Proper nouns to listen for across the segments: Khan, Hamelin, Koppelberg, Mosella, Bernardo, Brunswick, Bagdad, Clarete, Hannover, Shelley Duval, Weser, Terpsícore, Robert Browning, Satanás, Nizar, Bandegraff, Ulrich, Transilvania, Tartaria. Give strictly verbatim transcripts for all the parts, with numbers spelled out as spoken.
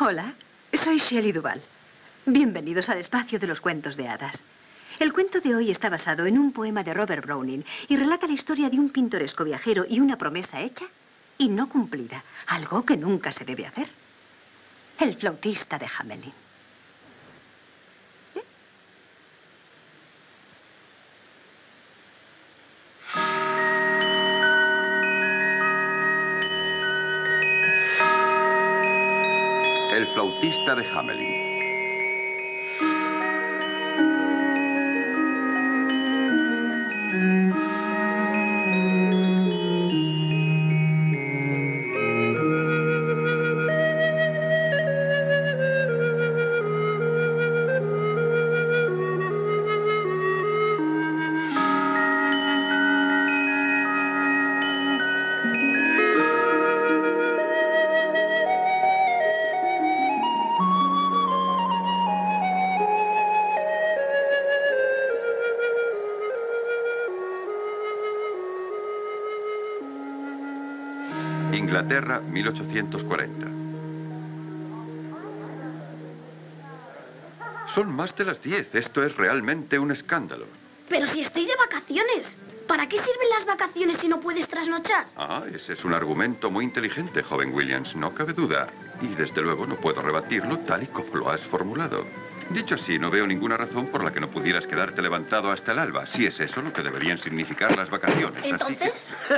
Hola, soy Shelley Duval. Bienvenidos al espacio de los cuentos de hadas. El cuento de hoy está basado en un poema de Robert Browning y relata la historia de un pintoresco viajero y una promesa hecha y no cumplida, algo que nunca se debe hacer. El flautista de Hamelin. El flautista de Hamelin. Inglaterra, mil ochocientos cuarenta. Son más de las diez. Esto es realmente un escándalo. Pero si estoy de vacaciones. ¿Para qué sirven las vacaciones si no puedes trasnochar? Ah, ese es un argumento muy inteligente, joven Williams. No cabe duda. Y desde luego no puedo rebatirlo tal y como lo has formulado. Dicho así, no veo ninguna razón por la que no pudieras quedarte levantado hasta el alba. Si es eso lo que deberían significar las vacaciones. ¿Entonces? Así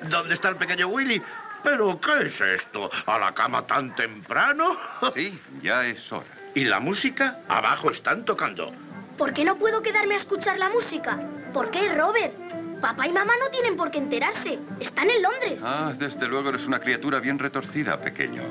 que... ¿Dónde está el pequeño Willy? ¿Pero qué es esto? ¿A la cama tan temprano? Sí, ya es hora. ¿Y la música? Abajo están tocando. ¿Por qué no puedo quedarme a escuchar la música? ¿Por qué, Robert? Papá y mamá no tienen por qué enterarse. Están en Londres. Ah, desde luego eres una criatura bien retorcida, pequeño.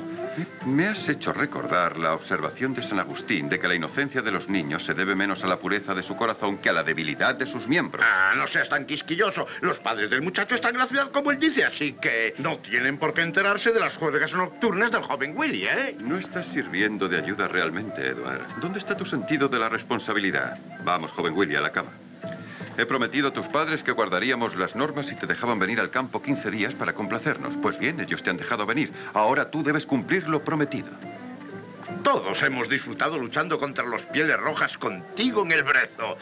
Me has hecho recordar la observación de San Agustín de que la inocencia de los niños se debe menos a la pureza de su corazón que a la debilidad de sus miembros. Ah, no seas tan quisquilloso. Los padres del muchacho están en la ciudad como él dice, así que no tienen por qué enterarse de las juergas nocturnas del joven Willy, ¿eh? No estás sirviendo de ayuda realmente, Edward. ¿Dónde está tu sentido de la responsabilidad? Vamos, joven Willy, a la cama. He prometido a tus padres que guardaríamos las normas y te dejaban venir al campo quince días para complacernos. Pues bien, ellos te han dejado venir. Ahora tú debes cumplir lo prometido. Todos hemos disfrutado luchando contra los pieles rojas contigo en el brezo.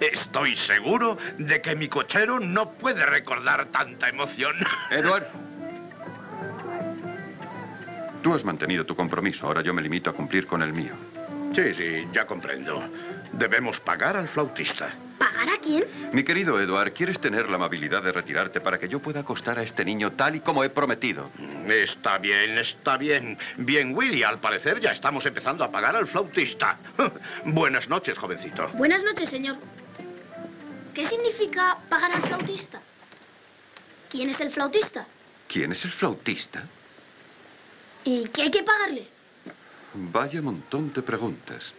Estoy seguro de que mi cochero no puede recordar tanta emoción. Edward, tú has mantenido tu compromiso. Ahora yo me limito a cumplir con el mío. Sí, sí, ya comprendo. Debemos pagar al flautista. ¿Pagar a quién? Mi querido Edward, ¿quieres tener la amabilidad de retirarte para que yo pueda acostar a este niño tal y como he prometido? Está bien, está bien. Bien, Willy, al parecer ya estamos empezando a pagar al flautista. Buenas noches, jovencito. Buenas noches, señor. ¿Qué significa pagar al flautista? ¿Quién es el flautista? ¿Quién es el flautista? ¿Y qué hay que pagarle? Vaya montón de preguntas.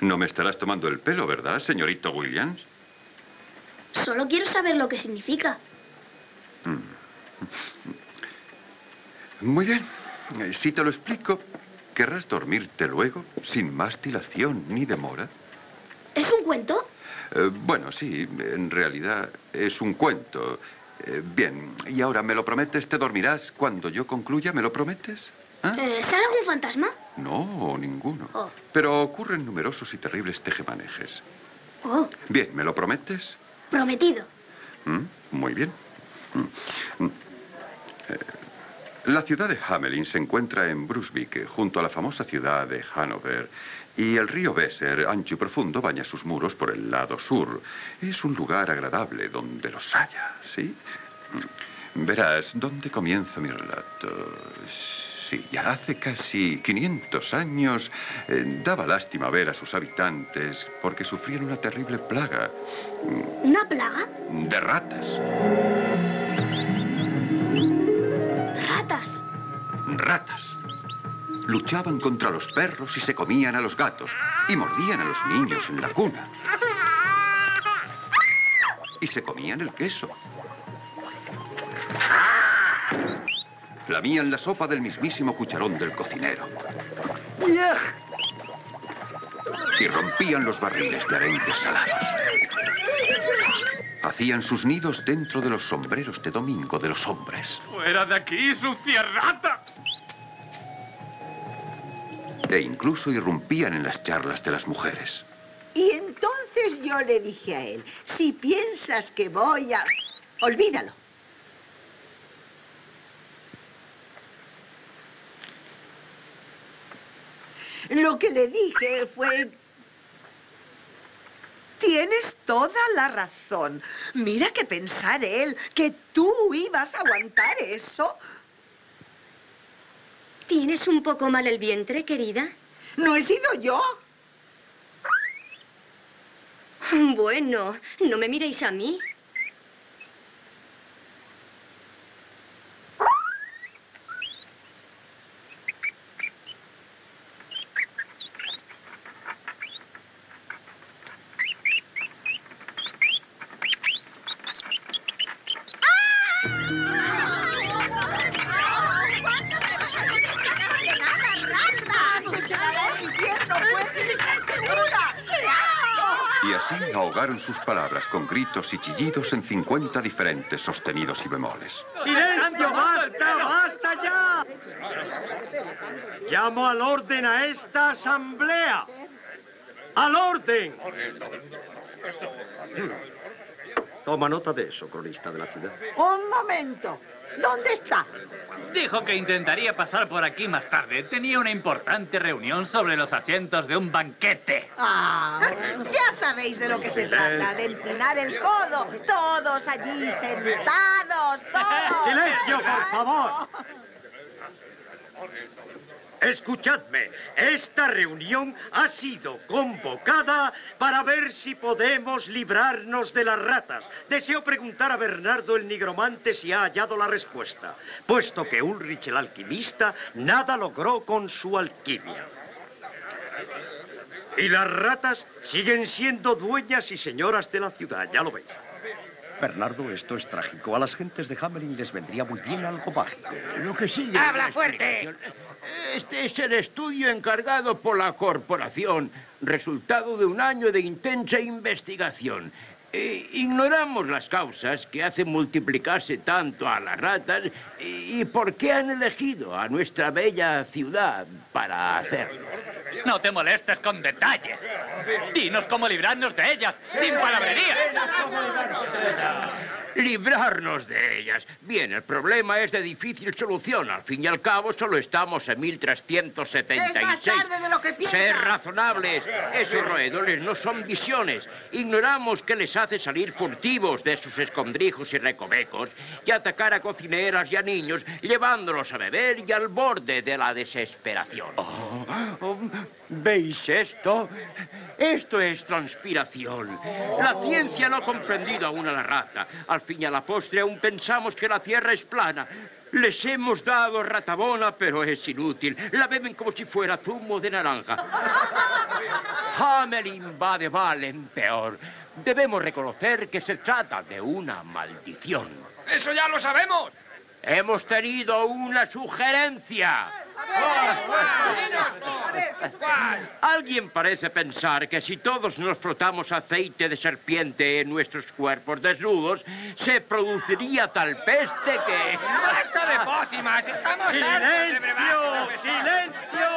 No me estarás tomando el pelo, ¿verdad, señorito Williams? Solo quiero saber lo que significa. Muy bien. Si te lo explico, ¿querrás dormirte luego sin más dilación ni demora? ¿Es un cuento? Eh, bueno, sí, en realidad es un cuento. Eh, bien, y ahora, ¿me lo prometes? ¿Te dormirás cuando yo concluya? ¿Me lo prometes? ¿Ah? Eh, ¿Sale algún fantasma? No, ninguno. Oh. Pero ocurren numerosos y terribles tejemanejes. Oh. Bien, ¿me lo prometes? Prometido. ¿Mm? Muy bien. ¿Mm? Eh, la ciudad de Hamelin se encuentra en Brunswick, junto a la famosa ciudad de Hannover. Y el río Weser, ancho y profundo, baña sus muros por el lado sur. Es un lugar agradable donde los haya, ¿sí? Verás, ¿dónde comienza mi relato? Sí, ya hace casi quinientos años eh, daba lástima ver a sus habitantes porque sufrían una terrible plaga. ¿Una plaga? De ratas. ¿Ratas? Ratas. Luchaban contra los perros y se comían a los gatos y mordían a los niños en la cuna. Y se comían el queso. Lamían la sopa del mismísimo cucharón del cocinero. Y rompían los barriles de arenques salados. hacían sus nidos dentro de los sombreros de domingo de los hombres. ¡Fuera de aquí, sucia rata! E incluso irrumpían en las charlas de las mujeres. Y entonces yo le dije a él, si piensas que voy a... Olvídalo. Lo que le dije fue... Tienes toda la razón. Mira que pensar él, que tú ibas a aguantar eso. ¿Tienes un poco mal el vientre, querida? No he sido yo. Bueno, no me miréis a mí. Sus palabras con gritos y chillidos en cincuenta diferentes sostenidos y bemoles. ¡Silencio! ¡Basta! ¡Basta ya! Llamo al orden a esta asamblea. ¡Al orden! Toma nota de eso, cronista de la ciudad. Un momento. ¿Dónde está? Dijo que intentaría pasar por aquí más tarde. Tenía una importante reunión sobre los asientos de un banquete. Ah, ya sabéis de lo que se trata, de empinar el codo. Todos allí sentados, todos. ¡Silencio, por favor! Escuchadme, esta reunión ha sido convocada para ver si podemos librarnos de las ratas. Deseo preguntar a Bernardo el nigromante si ha hallado la respuesta, puesto que Ulrich el alquimista nada logró con su alquimia. Y las ratas siguen siendo dueñas y señoras de la ciudad, ya lo veis. Bernardo, esto es trágico. A las gentes de Hamelin les vendría muy bien algo mágico. Lo que sigue... ¡Habla fuerte! Este es el estudio encargado por la corporación, resultado de un año de intensa investigación. E ignoramos las causas que hacen multiplicarse tanto a las ratas y por qué han elegido a nuestra bella ciudad para hacerlo. No te molestes con detalles. Dinos cómo librarnos de ellas, sin palabrerías. Librarnos de ellas. Bien, el problema es de difícil solución. Al fin y al cabo, solo estamos en mil trescientos setenta y seis. Es más tarde de lo que piensas. Ser razonables. Esos roedores no son visiones. Ignoramos que les hace salir furtivos de sus escondrijos y recovecos y atacar a cocineras y a niños, llevándolos a beber y al borde de la desesperación. Oh, oh, ¿veis esto? Esto es transpiración. La ciencia no ha comprendido aún a la raza. Al fin y a la postre aún pensamos que la Tierra es plana. Les hemos dado ratabona, pero es inútil. La beben como si fuera zumo de naranja. Hamelin va de mal en peor. Debemos reconocer que se trata de una maldición. ¡Eso ya lo sabemos! Hemos tenido una sugerencia. Alguien parece pensar que si todos nos frotamos aceite de serpiente en nuestros cuerpos desnudos, se produciría tal peste que... ¡Basta de pócimas! ¡Estamos ¡Silencio! ¡Silencio!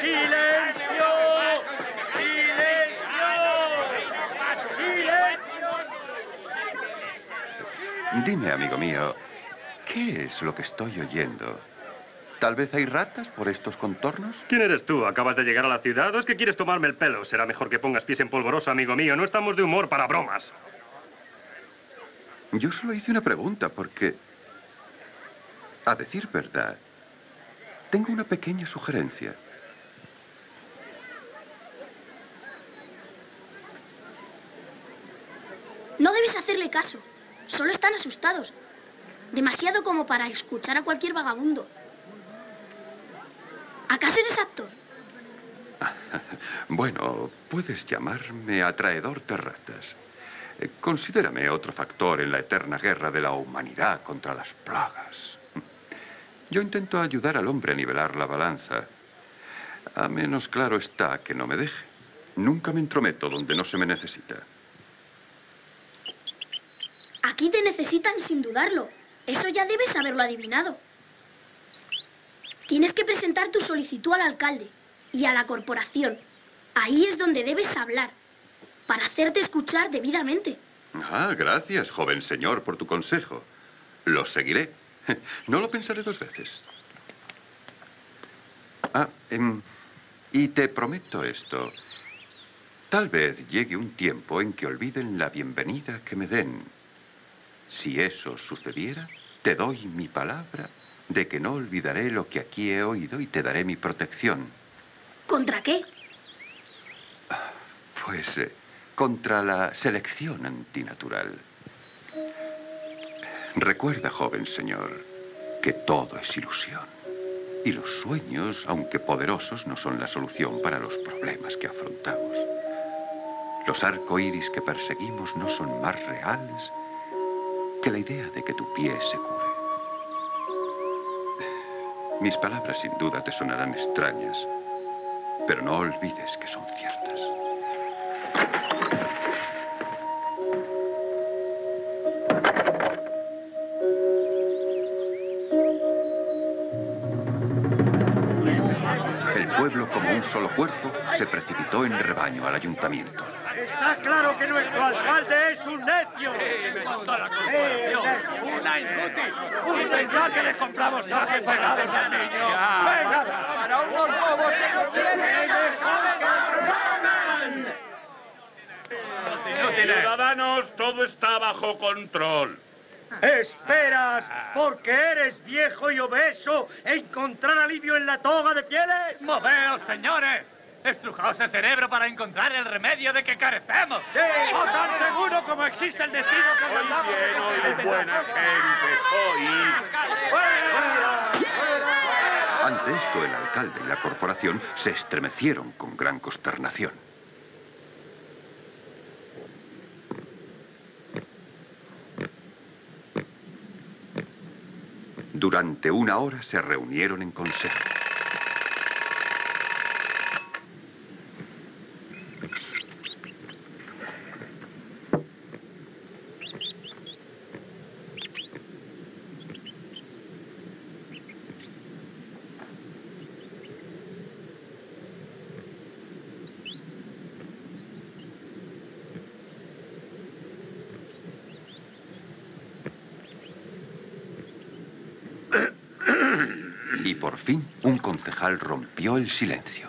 ¡Silencio! ¡Silencio! ¡Silencio! Dime, amigo mío, ¿qué es lo que estoy oyendo? ¿Tal vez hay ratas por estos contornos? ¿Quién eres tú? ¿Acabas de llegar a la ciudad o es que quieres tomarme el pelo? Será mejor que pongas pies en polvorosa, amigo mío. No estamos de humor para bromas. Yo solo hice una pregunta porque, a decir verdad, tengo una pequeña sugerencia. No debes hacerle caso. Solo están asustados. Demasiado como para escuchar a cualquier vagabundo. ¿Acaso eres actor? Bueno, puedes llamarme atraedor de ratas. Considérame otro factor en la eterna guerra de la humanidad contra las plagas. Yo intento ayudar al hombre a nivelar la balanza. A menos claro está que no me deje. Nunca me entrometo donde no se me necesita. Aquí te necesitan sin dudarlo. Eso ya debes haberlo adivinado. Tienes que presentar tu solicitud al alcalde y a la corporación. Ahí es donde debes hablar, para hacerte escuchar debidamente. Ah, gracias, joven señor, por tu consejo. Lo seguiré. No lo pensaré dos veces. Ah, eh, y te prometo esto. Tal vez llegue un tiempo en que olviden la bienvenida que me den. Si eso sucediera, te doy mi palabra de que no olvidaré lo que aquí he oído y te daré mi protección. ¿Contra qué? Pues eh, contra la selección antinatural. Recuerda, joven señor, que todo es ilusión. Y los sueños, aunque poderosos, no son la solución para los problemas que afrontamos. Los arcoíris que perseguimos no son más reales que la idea de que tu pie se cure. Mis palabras sin duda te sonarán extrañas, pero no olvides que son ciertas. El pueblo, como un solo cuerpo, se precipitó en rebaño al ayuntamiento. Está claro que nuestro alcalde es un necio. Una inútil. Y pensar que les compramos trajes pegados al niño. ¡Venga! ¡Para unos bobos que no tienen! Ciudadanos, todo está bajo control. ¿Esperas, porque eres viejo y obeso, encontrar alivio en la toga de pieles? ¡Moveos, señores! ¡Estrujaos el cerebro para encontrar el remedio de que carecemos! ¡Sí! ¡O tan seguro como existe el destino que mandamos! ¡Hoy bien, hoy buena gente! ¡Hoy! ¡Fuera! ¡Fuera! Ante esto, el alcalde y la corporación se estremecieron con gran consternación. Durante una hora se reunieron en consejo. Rompió el silencio.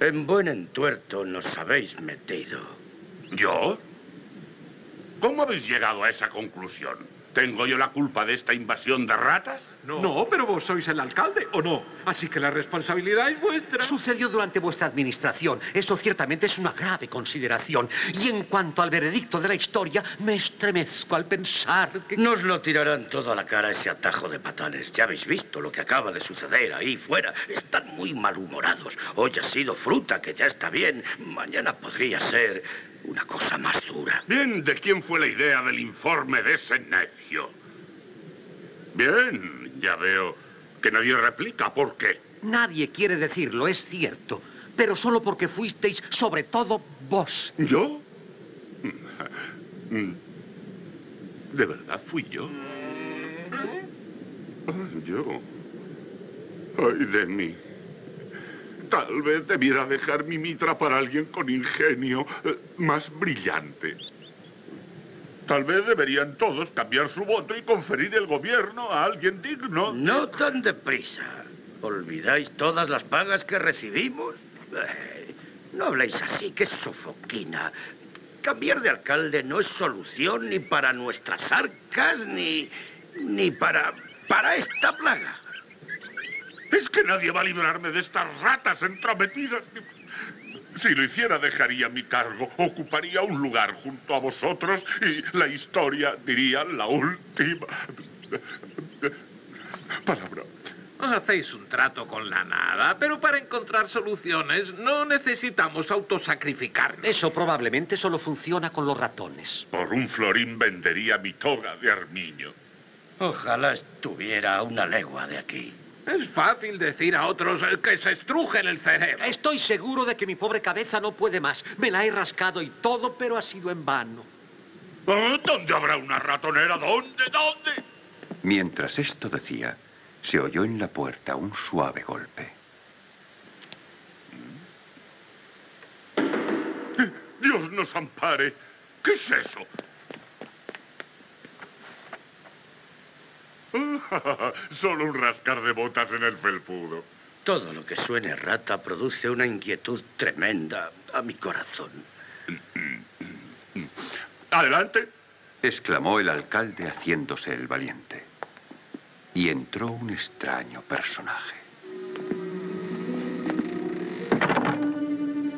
En buen entuerto nos habéis metido. ¿Yo? ¿Cómo habéis llegado a esa conclusión? ¿Tengo yo la culpa de esta invasión de ratas? No. No, pero vos sois el alcalde, ¿o no? Así que la responsabilidad es vuestra. Sucedió durante vuestra administración. Eso ciertamente es una grave consideración. Y en cuanto al veredicto de la historia, me estremezco al pensar que... Nos lo tirarán todo a la cara ese atajo de patanes. Ya habéis visto lo que acaba de suceder ahí fuera. Están muy malhumorados. Hoy ha sido fruta, que ya está bien. Mañana podría ser una cosa más dura. Bien, ¿de quién fue la idea del informe de ese necio? Bien... Ya veo que nadie replica. ¿Por qué? Nadie quiere decirlo, es cierto. Pero solo porque fuisteis, sobre todo, vos. ¿Yo? ¿De verdad fui yo? Ay, yo. Ay, de mí. Tal vez debiera dejar mi mitra para alguien con ingenio más brillante. Tal vez deberían todos cambiar su voto y conferir el gobierno a alguien digno. No tan deprisa. ¿Olvidáis todas las pagas que recibimos? Eh, no habléis así, que es sofoquina. Cambiar de alcalde no es solución ni para nuestras arcas, ni, ni para, para esta plaga. Es que nadie va a librarme de estas ratas entrometidas. Si lo hiciera, dejaría mi cargo, ocuparía un lugar junto a vosotros y la historia diría la última palabra. Hacéis un trato con la nada, pero para encontrar soluciones no necesitamos autosacrificarnos. Eso probablemente solo funciona con los ratones. Por un florín vendería mi toga de armiño. Ojalá estuviera a una legua de aquí. Es fácil decir a otros que se estrujen el cerebro. Estoy seguro de que mi pobre cabeza no puede más. Me la he rascado y todo, pero ha sido en vano. ¿Dónde habrá una ratonera? ¿Dónde? ¿Dónde? Mientras esto decía, se oyó en la puerta un suave golpe. Dios nos ampare. ¿Qué es eso? Solo un rascar de botas en el felpudo. Todo lo que suene rata produce una inquietud tremenda a mi corazón. Adelante, exclamó el alcalde haciéndose el valiente. Y entró un extraño personaje.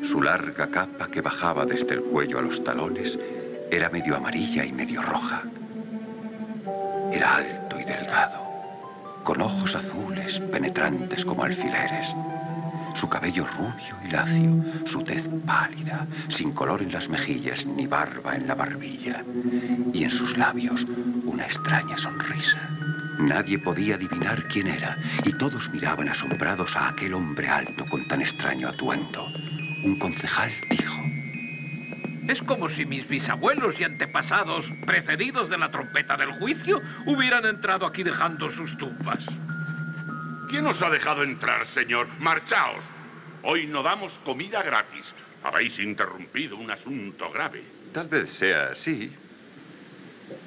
Su larga capa que bajaba desde el cuello a los talones era medio amarilla y medio roja. Era alto y delgado, con ojos azules penetrantes como alfileres. Su cabello rubio y lacio, su tez pálida, sin color en las mejillas ni barba en la barbilla. Y en sus labios una extraña sonrisa. Nadie podía adivinar quién era y todos miraban asombrados a aquel hombre alto con tan extraño atuendo. Un concejal dijo: es como si mis bisabuelos y antepasados, precedidos de la trompeta del juicio, hubieran entrado aquí dejando sus tumbas. ¿Quién os ha dejado entrar, señor? ¡Marchaos! Hoy no damos comida gratis. Habéis interrumpido un asunto grave. Tal vez sea así,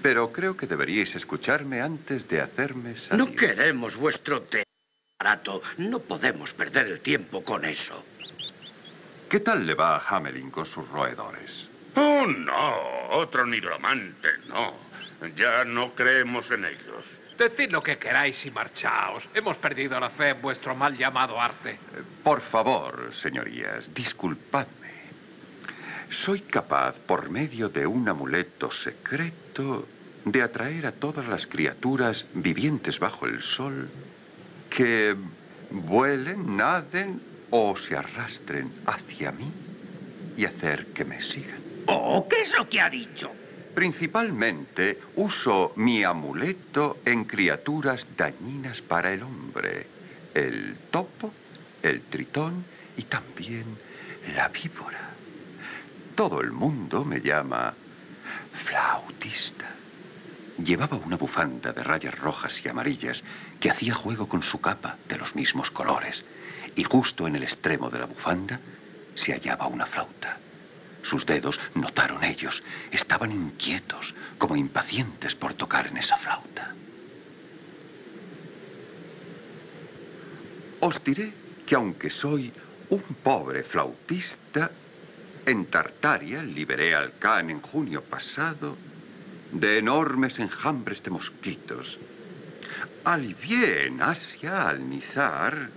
pero creo que deberíais escucharme antes de hacerme salir. No queremos vuestro té barato. No podemos perder el tiempo con eso. ¿Qué tal le va a Hamelin con sus roedores? Oh, no, otro nigromante, no. Ya no creemos en ellos. Decid lo que queráis y marchaos. Hemos perdido la fe en vuestro mal llamado arte. Eh, por favor, señorías, disculpadme. Soy capaz, por medio de un amuleto secreto, de atraer a todas las criaturas vivientes bajo el sol que vuelen, naden o se arrastren hacia mí y hacer que me sigan. Oh, ¿qué es lo que ha dicho? Principalmente uso mi amuleto en criaturas dañinas para el hombre. El topo, el tritón y también la víbora. Todo el mundo me llama flautista. Llevaba una bufanda de rayas rojas y amarillas que hacía juego con su capa de los mismos colores. Y justo en el extremo de la bufanda se hallaba una flauta. Sus dedos, notaron ellos, estaban inquietos, como impacientes por tocar en esa flauta. Os diré que aunque soy un pobre flautista, en Tartaria liberé al Khan en junio pasado de enormes enjambres de mosquitos. Alivié en Asia al Nizar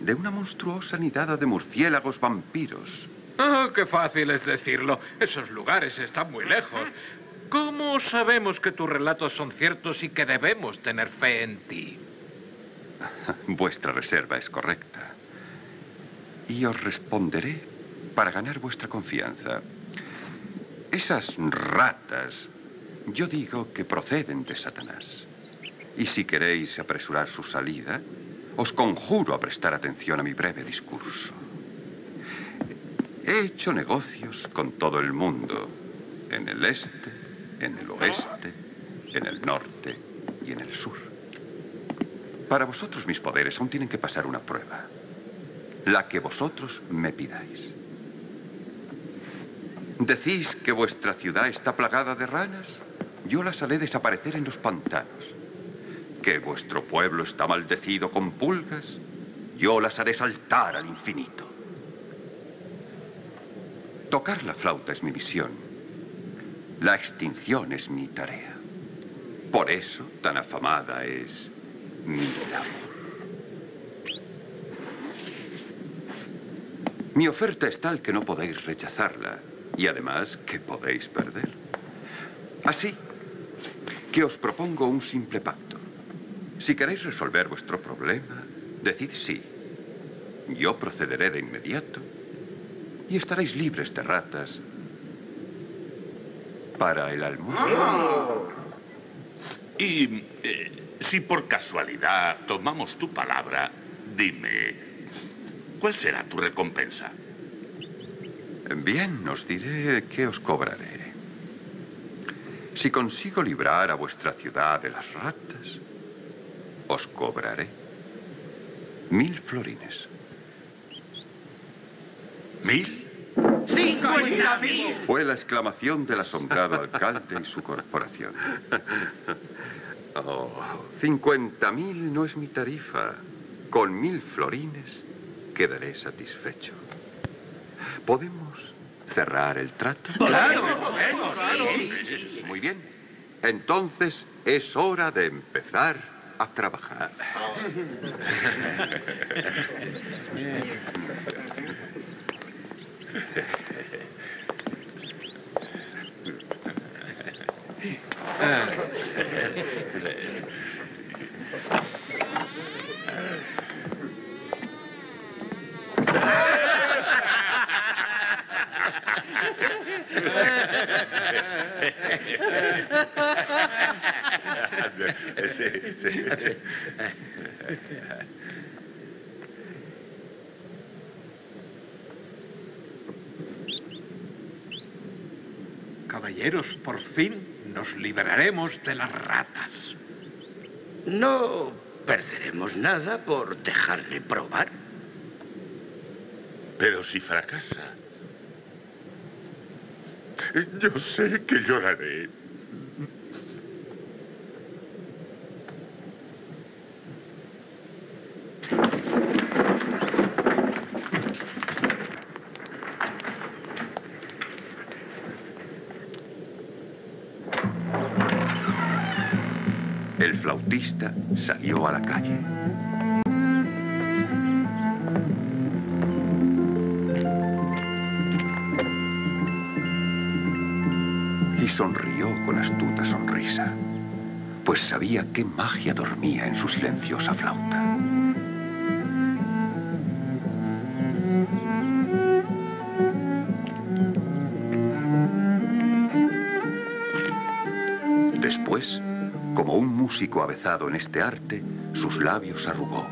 de una monstruosa nidada de murciélagos vampiros. ¡Ah, qué fácil es decirlo! Esos lugares están muy lejos. ¿Cómo sabemos que tus relatos son ciertos y que debemos tener fe en ti? Vuestra reserva es correcta. Y os responderé para ganar vuestra confianza. Esas ratas, yo digo que proceden de Satanás. Y si queréis apresurar su salida, os conjuro a prestar atención a mi breve discurso. He hecho negocios con todo el mundo, en el este, en el oeste, en el norte y en el sur. Para vosotros mis poderes aún tienen que pasar una prueba, la que vosotros me pidáis. ¿Decís que vuestra ciudad está plagada de ranas? Yo las haré desaparecer en los pantanos. ¿Que vuestro pueblo está maldecido con pulgas? Yo las haré saltar al infinito. Tocar la flauta es mi misión. La extinción es mi tarea. Por eso tan afamada es mi labor. Mi oferta es tal que no podéis rechazarla. Y además que podéis perder. Así que os propongo un simple pacto. Si queréis resolver vuestro problema, decid sí. Yo procederé de inmediato y estaréis libres de ratas para el almuerzo. Y eh, si por casualidad tomamos tu palabra, dime, ¿cuál será tu recompensa? Bien, os diré que os cobraré. Si consigo librar a vuestra ciudad de las ratas, os cobraré mil florines. ¿Mil? ¡Cincuenta mil! Fue la exclamación del asombrado alcalde y su corporación. Oh, cincuenta mil no es mi tarifa. Con mil florines quedaré satisfecho. ¿Podemos cerrar el trato? ¡Claro! ¡Podemos! Claro. Sí. Muy bien. Entonces es hora de empezar a trabajar. Caballeros, por fin nos liberaremos de las ratas. No perderemos nada por dejarle probar. Pero si fracasa... Yo sé que lloraré. El flautista salió a la calle. Y sonrió con astuta sonrisa, pues sabía qué magia dormía en su silenciosa flauta. Después, como un músico avezado en este arte, sus labios arrugó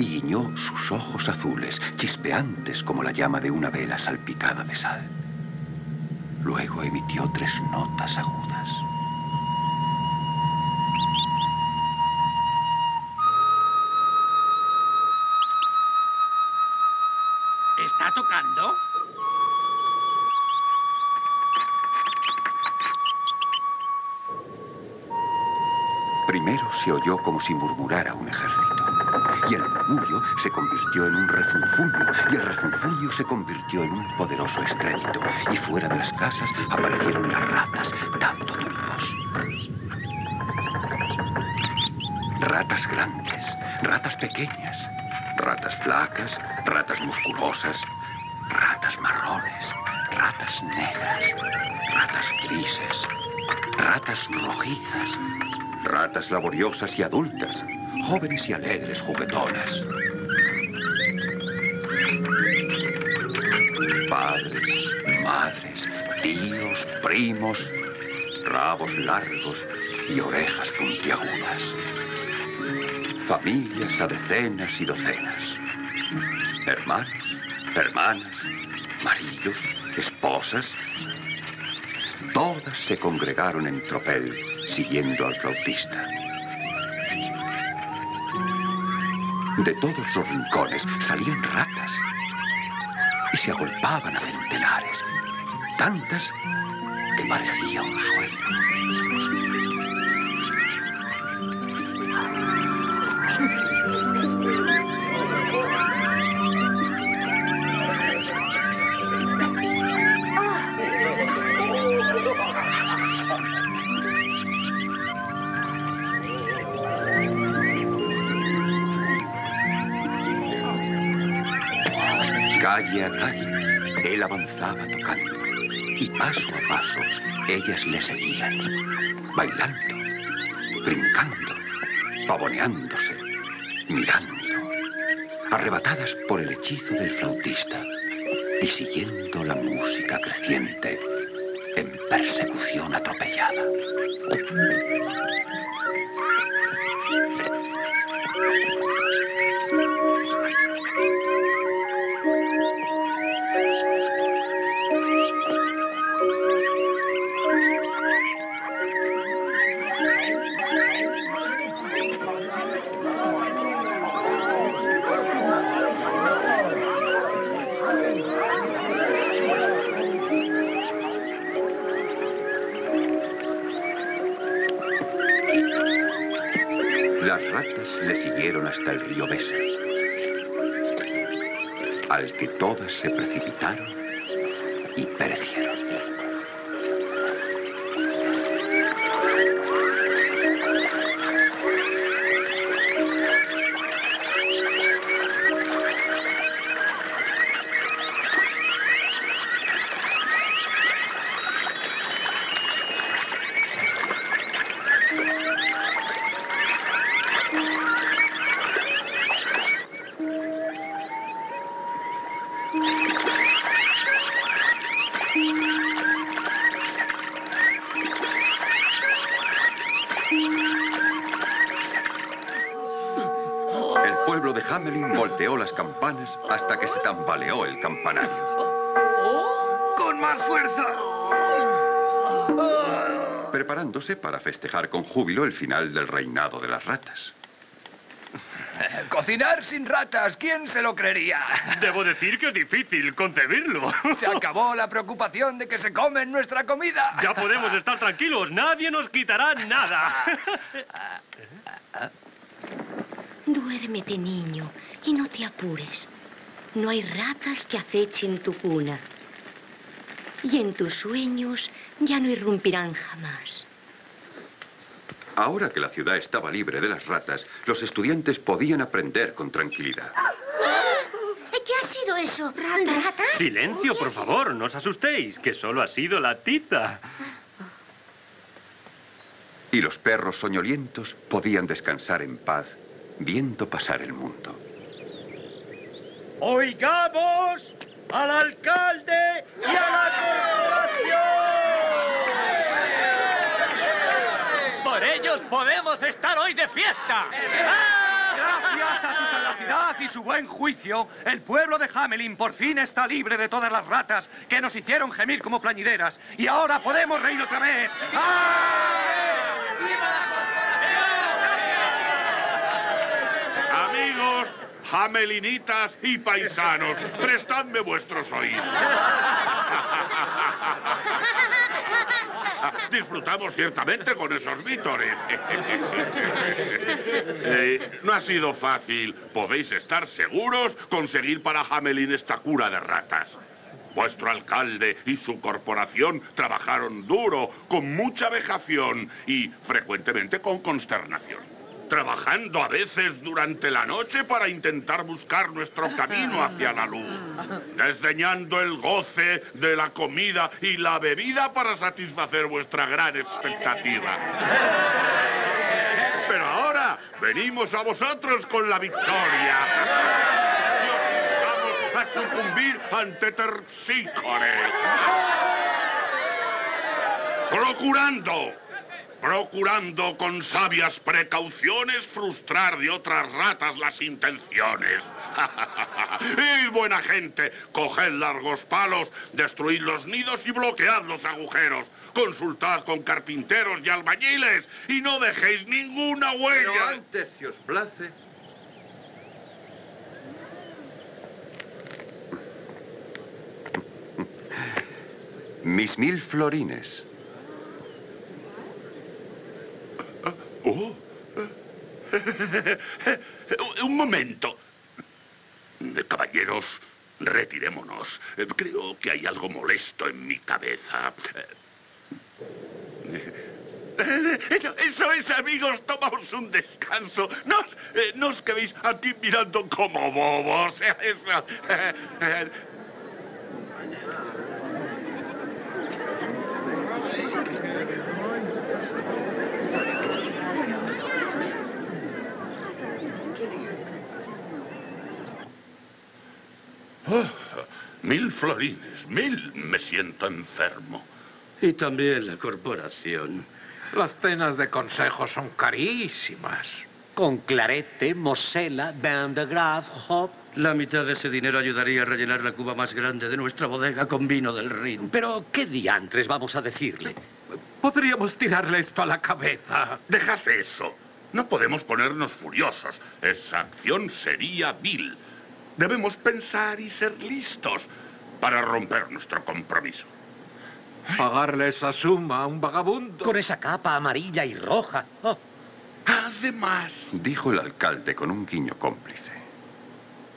y guiñó sus ojos azules, chispeantes como la llama de una vela salpicada de sal. Luego emitió tres notas agudas. ¿Está tocando? Primero se oyó como si murmurara un ejército, y el murmullo se convirtió en un refunfuño, y el refunfuño se convirtió en un poderoso estrépito, y fuera de las casas aparecieron las ratas, dando tumbos. Ratas grandes, ratas pequeñas, ratas flacas, ratas musculosas, ratas marrones, ratas negras, ratas grises, ratas rojizas, ratas laboriosas y adultas, jóvenes y alegres juguetonas. Padres, madres, tíos, primos, rabos largos y orejas puntiagudas. Familias a decenas y docenas. Hermanos, hermanas, maridos, esposas. Todas se congregaron en tropel, siguiendo al flautista. De todos los rincones salían ratas y se agolpaban a centenares, tantas que parecía un sueño. Calle a calle, él avanzaba tocando, y paso a paso, ellas le seguían, bailando, brincando, pavoneándose, mirando, arrebatadas por el hechizo del flautista, y siguiendo la música creciente, en persecución atropellada. Las ratas le siguieron hasta el río Weser, al que todas se precipitaron y perecieron. Hamelin volteó las campanas hasta que se tambaleó el campanario. ¡Con más fuerza! Preparándose para festejar con júbilo el final del reinado de las ratas. Cocinar sin ratas, ¿quién se lo creería? Debo decir que es difícil concebirlo. Se acabó la preocupación de que se comen nuestra comida. Ya podemos estar tranquilos, nadie nos quitará nada. Duérmete, niño, y no te apures. No hay ratas que acechen tu cuna. Y en tus sueños ya no irrumpirán jamás. Ahora que la ciudad estaba libre de las ratas, los estudiantes podían aprender con tranquilidad. ¿Qué ha sido eso? ¿Ratas? ¿Ratas? Silencio, por favor, no os asustéis, que solo ha sido la tiza. Y los perros soñolientos podían descansar en paz, viendo pasar el mundo. ¡Oigamos al alcalde y a la corporación! ¡Por ellos podemos estar hoy de fiesta! Gracias a su sagacidad y su buen juicio, el pueblo de Hamelin por fin está libre de todas las ratas que nos hicieron gemir como plañideras. Y ahora podemos reír otra vez. ¡Ah! ¡Viva la corporación! Amigos, hamelinitas y paisanos, prestadme vuestros oídos. Disfrutamos ciertamente con esos vítores. eh, no ha sido fácil, podéis estar seguros, conseguir para Hamelin esta cura de ratas. Vuestro alcalde y su corporación trabajaron duro, con mucha vejación y frecuentemente con consternación, trabajando a veces durante la noche para intentar buscar nuestro camino hacia la luz, desdeñando el goce de la comida y la bebida para satisfacer vuestra gran expectativa. Pero ahora venimos a vosotros con la victoria. Y os invitamos a sucumbir ante Terpsícore. Procurando... Procurando con sabias precauciones frustrar de otras ratas las intenciones. ¡Y buena gente! Coged largos palos, destruid los nidos y bloquead los agujeros. Consultad con carpinteros y albañiles y no dejéis ninguna huella. Pero antes, si os place... Mis mil florines... Oh. Un momento. Caballeros, retirémonos. Creo que hay algo molesto en mi cabeza. Eso es, amigos, tomaos un descanso. No, eh, no os quedéis aquí mirando como bobos. Eso. Oh, mil florines, mil. Me siento enfermo. Y también la corporación. Las cenas de consejo son carísimas. Con Clarete, Mosella, Bandegraff, Hop. La mitad de ese dinero ayudaría a rellenar la cuba más grande de nuestra bodega con vino del Rin. Pero, ¿qué diantres vamos a decirle? Podríamos tirarle esto a la cabeza. Dejad eso. No podemos ponernos furiosos. Esa acción sería vil. Debemos pensar y ser listos para romper nuestro compromiso. Pagarle esa suma a un vagabundo. Con esa capa amarilla y roja. Oh. Además, dijo el alcalde con un guiño cómplice,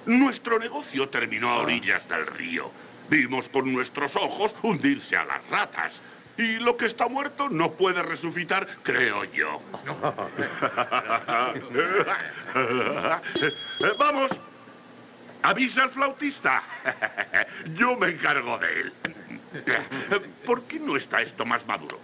nuestro negocio terminó a orillas del río. Vimos con nuestros ojos hundirse a las ratas. Y lo que está muerto no puede resucitar, creo yo. ¡Vamos! ¡Avisa al flautista! Yo me encargo de él. ¿Por qué no está esto más maduro?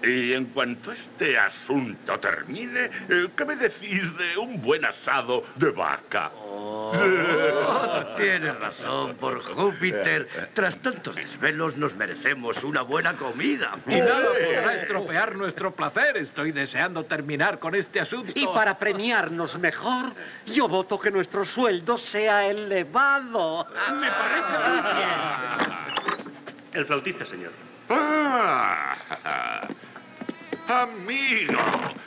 Y en cuanto este asunto termine, ¿qué me decís de un buen asado de vaca? Oh, tienes razón, por Júpiter. Tras tantos desvelos nos merecemos una buena comida. Y nada podrá estropear nuestro placer. Estoy deseando terminar con este asunto. Y para premiarnos mejor, yo voto que nuestro sueldo sea elevado. Me parece muy bien. El flautista, señor. Ah, amigo,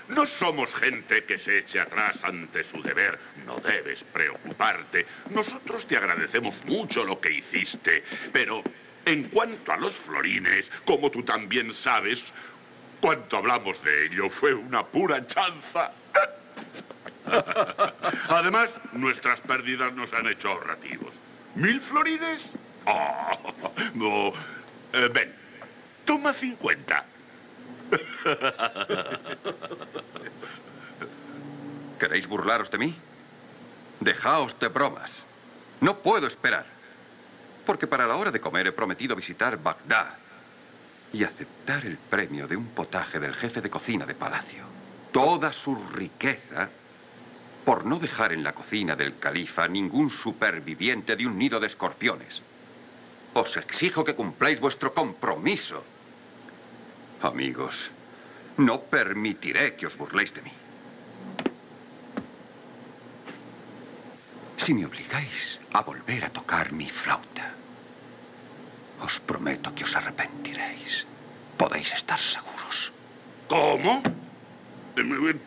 no somos gente que se eche atrás ante su deber. No debes preocuparte. Nosotros te agradecemos mucho lo que hiciste. Pero en cuanto a los florines, como tú también sabes, cuando hablamos de ello fue una pura chanza. Además, nuestras pérdidas nos han hecho ahorrativos. ¿Mil florines? Oh, no. Eh, ven, toma cincuenta. ¿Queréis burlaros de mí? Dejaos de bromas. No puedo esperar. Porque para la hora de comer he prometido visitar Bagdad y aceptar el premio de un potaje del jefe de cocina de palacio. Toda su riqueza por no dejar en la cocina del califa ningún superviviente de un nido de escorpiones. Os exijo que cumpláis vuestro compromiso. Amigos, no permitiré que os burléis de mí. Si me obligáis a volver a tocar mi flauta, os prometo que os arrepentiréis. Podéis estar seguros. ¿Cómo?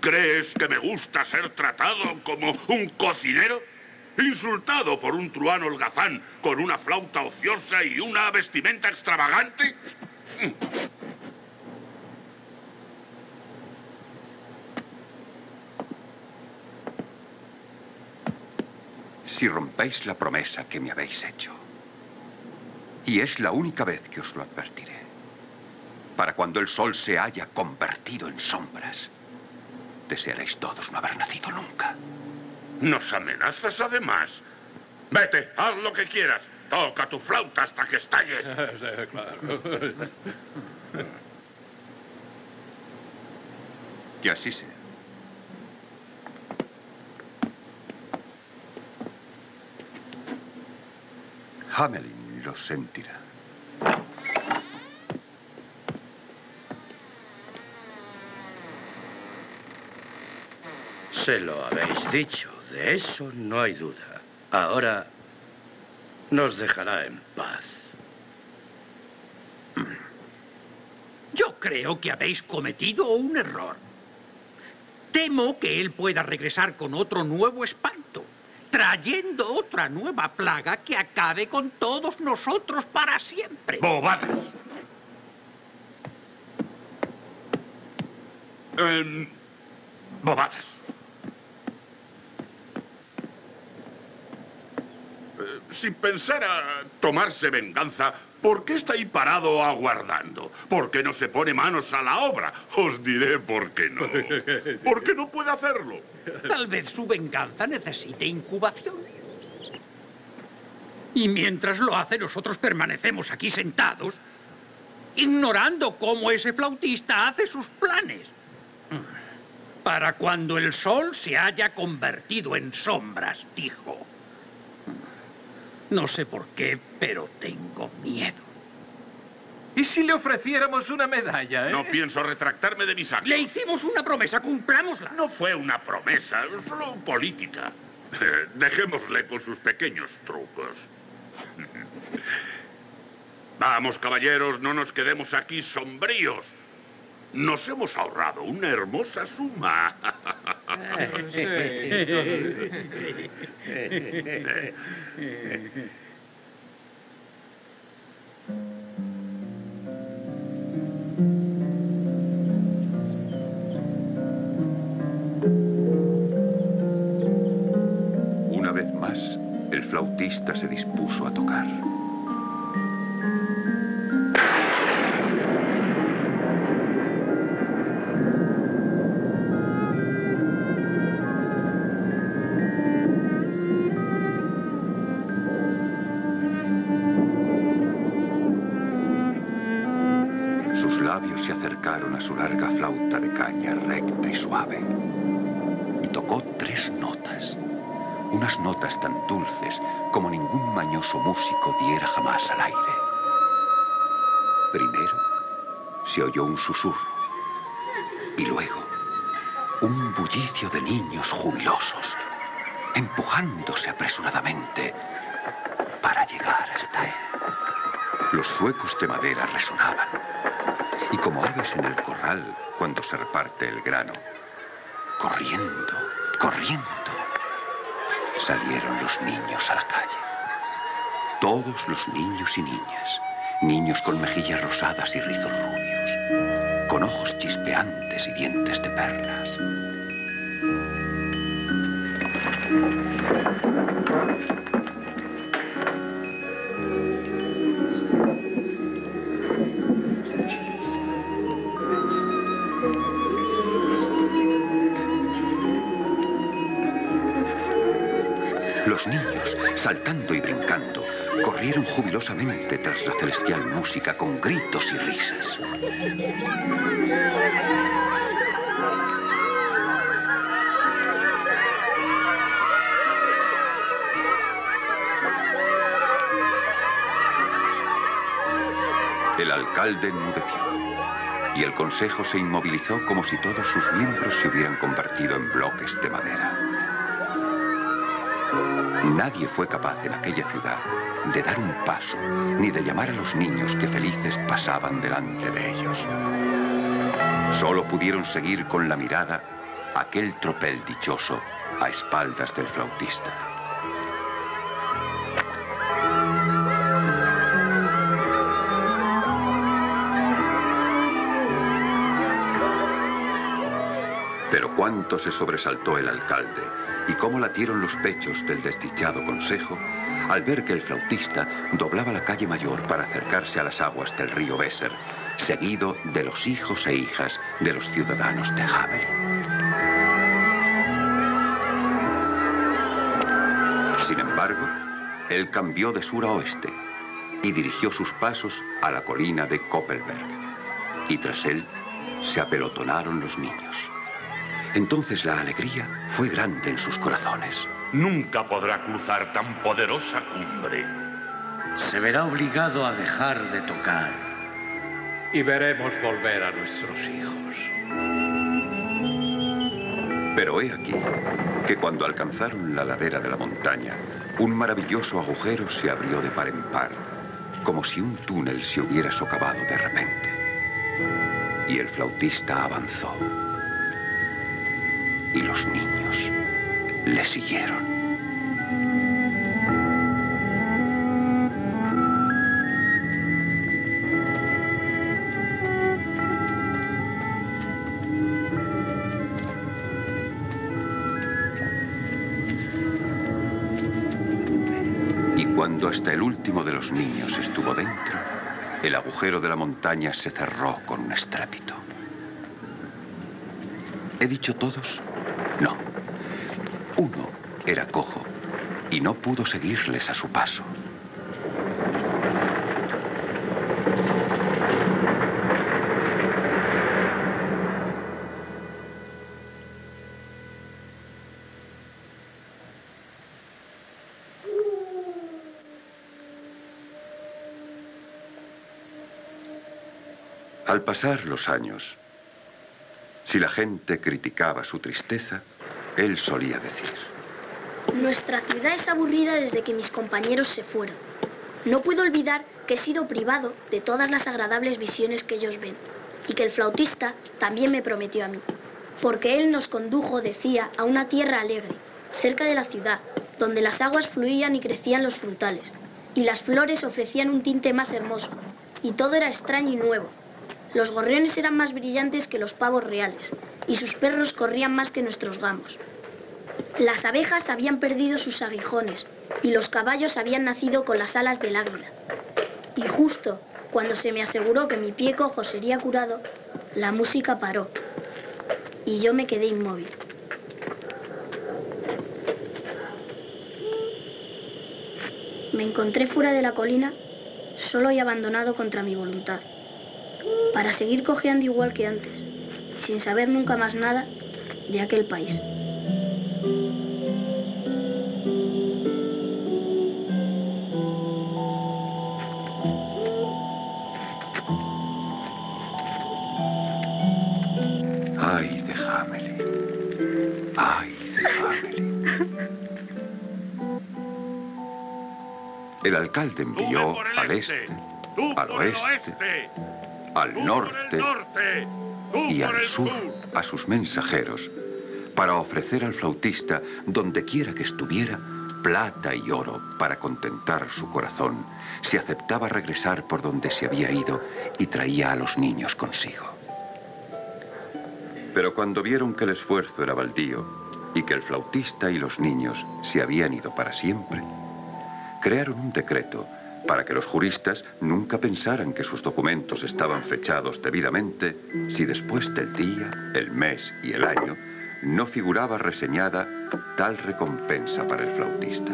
¿Crees que me gusta ser tratado como un cocinero? ¿Insultado por un truhán holgazán con una flauta ociosa y una vestimenta extravagante? Si rompéis la promesa que me habéis hecho, y es la única vez que os lo advertiré, para cuando el sol se haya convertido en sombras, desearéis todos no haber nacido nunca. Nos amenazas además. Vete, haz lo que quieras. Toca tu flauta hasta que estalles. Sí, claro. Que así sea. Hamelin lo sentirá. Se lo habéis dicho, de eso no hay duda. Ahora nos dejará en paz. Yo creo que habéis cometido un error. Temo que él pueda regresar con otro nuevo espanto, trayendo otra nueva plaga que acabe con todos nosotros para siempre. ¡Bobadas! Eh, bobadas. Eh, si pensara tomarse venganza, ¿por qué está ahí parado aguardando? ¿Por qué no se pone manos a la obra? Os diré por qué no. ¿Por qué no puede hacerlo? Tal vez su venganza necesite incubación. Y mientras lo hace, nosotros permanecemos aquí sentados, ignorando cómo ese flautista hace sus planes. Para cuando el sol se haya convertido en sombras, dijo. No sé por qué, pero tengo miedo. ¿Y si le ofreciéramos una medalla, eh? No pienso retractarme de mis actos. Le hicimos una promesa, cumplámosla. No fue una promesa, solo política. Dejémosle con sus pequeños trucos. Vamos, caballeros, no nos quedemos aquí sombríos. nos hemos ahorrado una hermosa suma. Una vez más, el flautista se dispuso a tocar. Se acercaron a su larga flauta de caña recta y suave y tocó tres notas, unas notas tan dulces como ningún mañoso músico diera jamás al aire. Primero se oyó un susurro y luego un bullicio de niños jubilosos empujándose apresuradamente para llegar hasta él. Los zuecos de madera resonaban y como aves en el corral cuando se reparte el grano, corriendo, corriendo, salieron los niños a la calle. Todos los niños y niñas, niños con mejillas rosadas y rizos rubios, con ojos chispeantes y dientes de perlas. Los niños, saltando y brincando, corrieron jubilosamente tras la celestial música con gritos y risas. El alcalde enmudeció y el consejo se inmovilizó como si todos sus miembros se hubieran convertido en bloques de madera. Nadie fue capaz en aquella ciudad de dar un paso ni de llamar a los niños que felices pasaban delante de ellos. Solo pudieron seguir con la mirada aquel tropel dichoso a espaldas del flautista. Pero cuánto se sobresaltó el alcalde y cómo latieron los pechos del desdichado consejo al ver que el flautista doblaba la calle mayor para acercarse a las aguas del río Weser, seguido de los hijos e hijas de los ciudadanos de Hamelin. Sin embargo, él cambió de sur a oeste y dirigió sus pasos a la colina de Koppelberg, y tras él se apelotonaron los niños. Entonces la alegría fue grande en sus corazones. Nunca podrá cruzar tan poderosa cumbre. Se verá obligado a dejar de tocar y veremos volver a nuestros hijos. Pero he aquí que cuando alcanzaron la ladera de la montaña, un maravilloso agujero se abrió de par en par, como si un túnel se hubiera socavado de repente. Y el flautista avanzó. Y los niños le siguieron. Y cuando hasta el último de los niños estuvo dentro, el agujero de la montaña se cerró con un estrépito. ¿He dicho todos? No, uno era cojo y no pudo seguirles a su paso. Al pasar los años, si la gente criticaba su tristeza, él solía decir: nuestra ciudad es aburrida desde que mis compañeros se fueron. No puedo olvidar que he sido privado de todas las agradables visiones que ellos ven. y que el flautista también me prometió a mí, porque él nos condujo, decía, a una tierra alegre, cerca de la ciudad, donde las aguas fluían y crecían los frutales, y las flores ofrecían un tinte más hermoso, y todo era extraño y nuevo. Los gorriones eran más brillantes que los pavos reales, y sus perros corrían más que nuestros gamos. Las abejas habían perdido sus aguijones, y los caballos habían nacido con las alas del águila. Y justo cuando se me aseguró que mi pie cojo sería curado, la música paró, y yo me quedé inmóvil. Me encontré fuera de la colina, solo y abandonado contra mi voluntad, para seguir cojeando igual que antes, sin saber nunca más nada de aquel país. Ay de Hamelin, ay de Hamelin. El alcalde envió al este, al oeste, al norte y al sur a sus mensajeros para ofrecer al flautista, donde quiera que estuviera, plata y oro para contentar su corazón, si aceptaba regresar por donde se había ido y traía a los niños consigo. Pero cuando vieron que el esfuerzo era baldío y que el flautista y los niños se habían ido para siempre, crearon un decreto para que los juristas nunca pensaran que sus documentos estaban fechados debidamente si después del día, el mes y el año no figuraba reseñada tal recompensa para el flautista.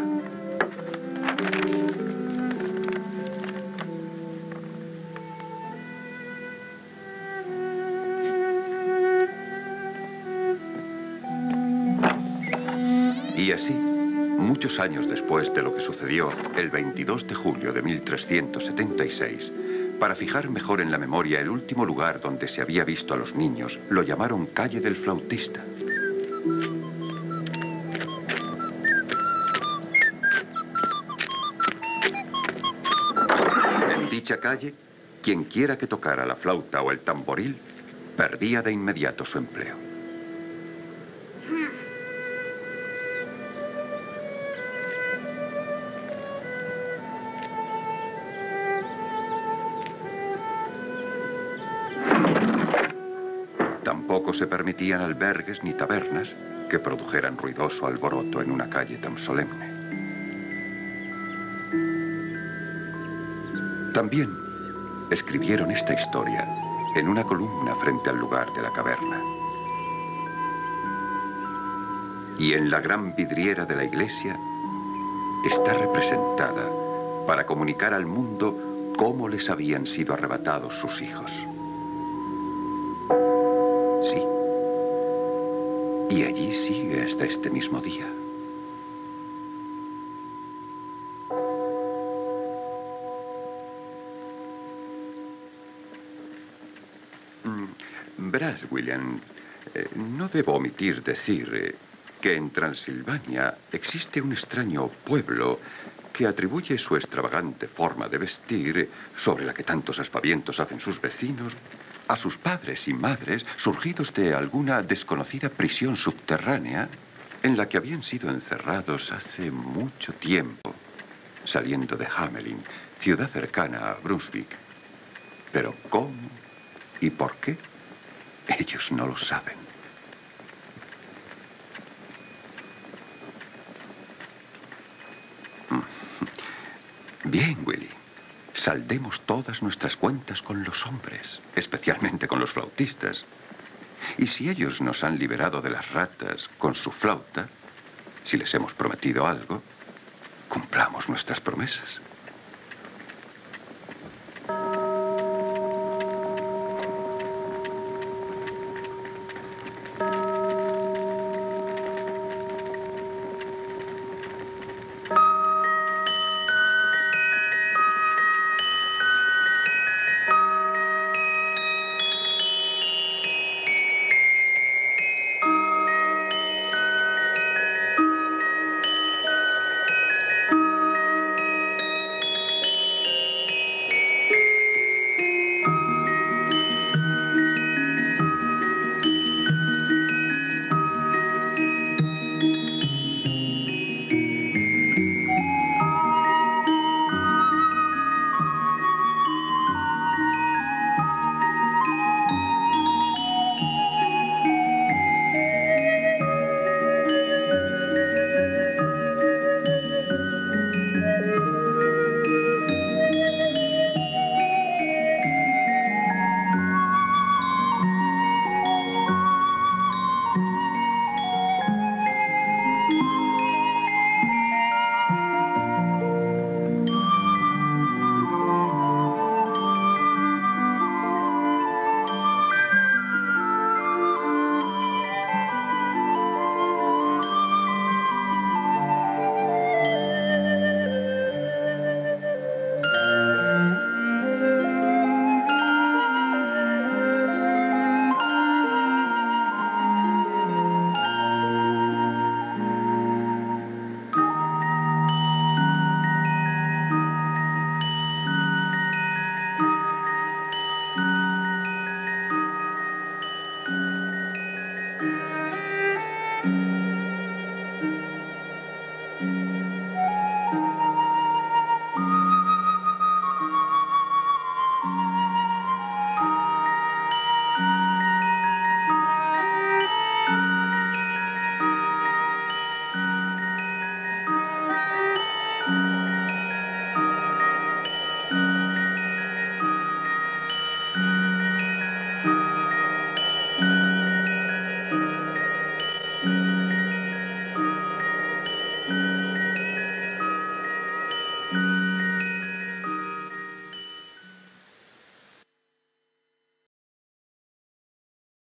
Y así, muchos años después de lo que sucedió el veintidós de julio de mil trescientos setenta y seis, para fijar mejor en la memoria el último lugar donde se había visto a los niños, lo llamaron Calle del Flautista. En dicha calle, quien quiera que tocara la flauta o el tamboril, perdía de inmediato su empleo. Tampoco se permitían albergues ni tabernas que produjeran ruidoso alboroto en una calle tan solemne. También escribieron esta historia en una columna frente al lugar de la caverna. Y en la gran vidriera de la iglesia está representada para comunicar al mundo cómo les habían sido arrebatados sus hijos. Sí. Y allí sigue hasta este mismo día. Verás, William, eh, no debo omitir decir eh, que en Transilvania existe un extraño pueblo que atribuye su extravagante forma de vestir, eh, sobre la que tantos aspavientos hacen sus vecinos, a sus padres y madres surgidos de alguna desconocida prisión subterránea en la que habían sido encerrados hace mucho tiempo, saliendo de Hamelin, ciudad cercana a Brunswick. Pero ¿cómo y por qué? Ellos no lo saben. Bien, Willy. Saldemos todas nuestras cuentas con los hombres, especialmente con los flautistas. Y si ellos nos han liberado de las ratas con su flauta, si les hemos prometido algo, cumplamos nuestras promesas.